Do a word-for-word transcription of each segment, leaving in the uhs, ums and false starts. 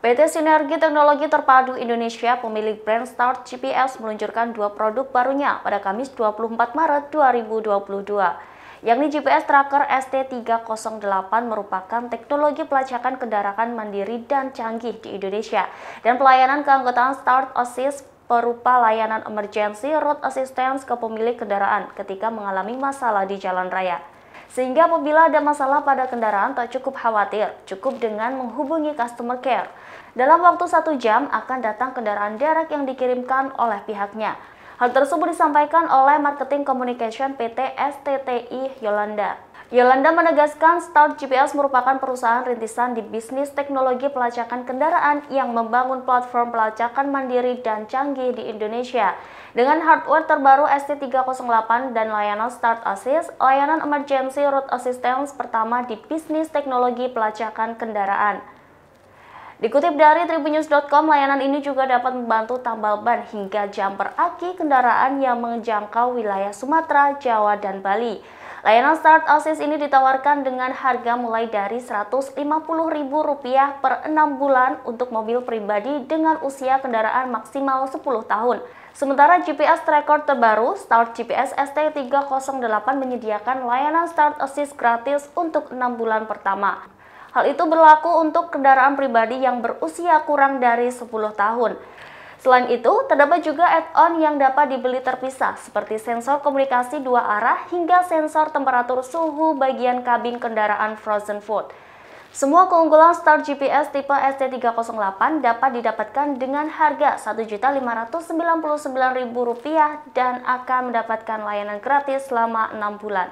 P T Sinergi Teknologi Terpadu Indonesia, pemilik brand Start G P S, meluncurkan dua produk barunya pada Kamis dua puluh empat Maret dua ribu dua puluh dua. Yakni G P S Tracker S T tiga nol delapan merupakan teknologi pelacakan kendaraan mandiri dan canggih di Indonesia, dan pelayanan keanggotaan Start Assist berupa layanan emergency road assistance ke pemilik kendaraan ketika mengalami masalah di jalan raya. Sehingga apabila ada masalah pada kendaraan tak cukup khawatir, cukup dengan menghubungi customer care. Dalam waktu satu jam akan datang kendaraan derek yang dikirimkan oleh pihaknya. Hal tersebut disampaikan oleh Marketing Communication P T S T T I Yolanda. Yolanda menegaskan Start G P S merupakan perusahaan rintisan di bisnis teknologi pelacakan kendaraan yang membangun platform pelacakan mandiri dan canggih di Indonesia. Dengan hardware terbaru S T tiga nol delapan dan layanan Start Assist, layanan emergency road assistance pertama di bisnis teknologi pelacakan kendaraan. Dikutip dari Tribunnews dot com, layanan ini juga dapat membantu tambal ban hingga jumper aki kendaraan yang menjangkau wilayah Sumatera, Jawa, dan Bali. Layanan Start Assist ini ditawarkan dengan harga mulai dari seratus lima puluh ribu rupiah per enam bulan untuk mobil pribadi dengan usia kendaraan maksimal sepuluh tahun. Sementara G P S Tracker terbaru, Start G P S S T tiga nol delapan menyediakan layanan Start Assist gratis untuk enam bulan pertama. Hal itu berlaku untuk kendaraan pribadi yang berusia kurang dari sepuluh tahun. Selain itu, terdapat juga add-on yang dapat dibeli terpisah seperti sensor komunikasi dua arah hingga sensor temperatur suhu bagian kabin kendaraan frozen food. Semua keunggulan Start G P S tipe S T tiga nol delapan dapat didapatkan dengan harga satu juta lima ratus sembilan puluh sembilan ribu rupiah dan akan mendapatkan layanan gratis selama enam bulan.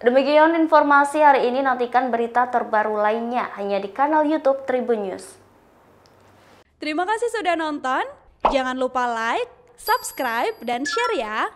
Demikian informasi hari ini, nantikan berita terbaru lainnya hanya di kanal YouTube Tribun News. Terima kasih sudah nonton, jangan lupa like, subscribe, dan share ya!